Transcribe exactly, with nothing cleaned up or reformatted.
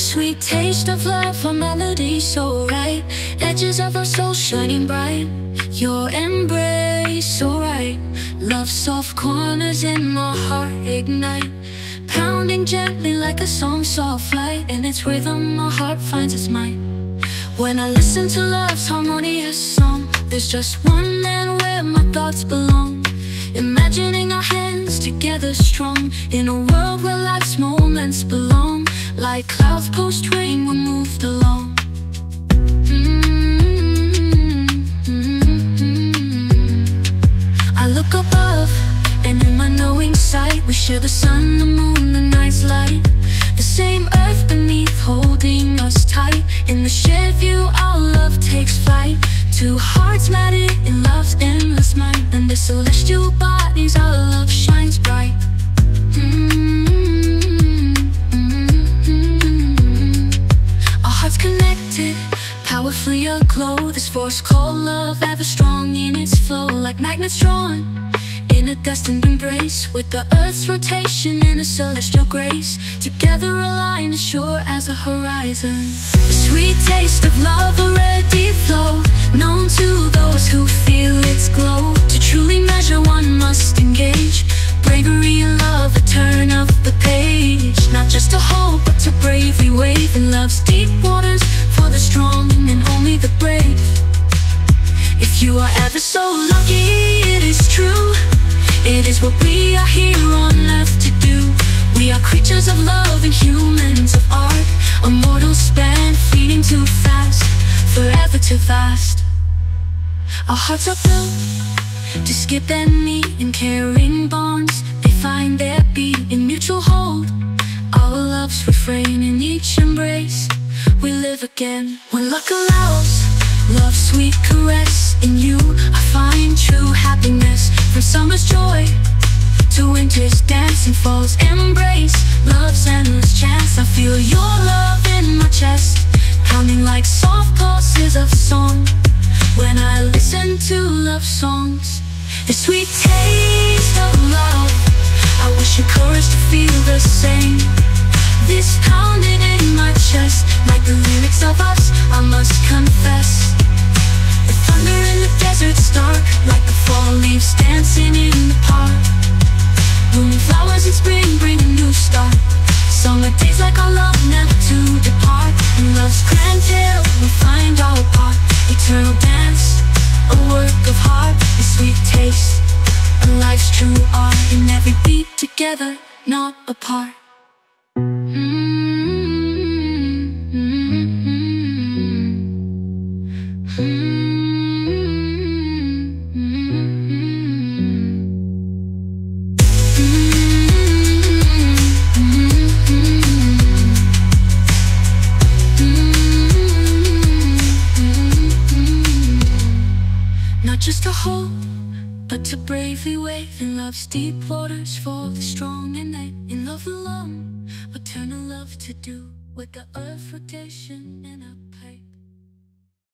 sweet taste of life, a melody so right, edges of our soul shining bright, your embrace so right. Love's soft corners in my heart ignite, pounding gently like a song soft light. In its rhythm my heart finds its might. When I listen to love's harmonious song, there's just one land where my thoughts belong, imagining our hands together strong, in a world where life's moments belong. Like clouds post-rain, we're moved along. mm-hmm, mm-hmm. I look above, and in my knowing sight, we share the sun, the moon, the night's light. The same earth beneath holding us tight. In the shared view, our love takes flight. Two hearts matted in love's endless might. And the celestial bodies, our love shines bright. mm-hmm. Connected, powerfully aglow, this force called love, ever strong in its flow, like magnets drawn in a destined embrace. With the earth's rotation in a celestial grace, together aligned as sure as a horizon. The sweet taste of love already flow, known to those who feel its glow. To truly measure one must engage, bravery and love, a turn of the page. Not just a hope, but to bravely wave in love's deep waters for the strong and only the brave. If you are ever so lucky, it is true. It is what we are here on earth to do. We are creatures of love and humans of art, a mortal span feeding too fast, forever too fast. Our hearts are built to skip and meet in caring bonds. They find their beat in mutual hold. Our love's refrain in each embrace, we live again. When luck allows, love's sweet caress. In you I find true happiness. From summer's joy to winter's dance and fall's embrace, love's endless chance. I feel your love in my chest, pounding like soft pulses of song. When I listen to love songs, the sweet taste of love, I wish your courage to feel the same. This pounding in my chest, like the lyrics of us, I must confess. The thunder in the desert's dark, like the fall leaves dancing in the park. Blooming flowers in spring bring a new start. Summer days like our love never to depart. In love's grand tale we'll find our part. Eternal dance, a work of heart, a sweet taste, and life's true art. In every beat together, not apart. Just to hold, but to bravely wave in love's deep waters for the strong and they in love alone. Eternal love to do with the earth rotation and a pace.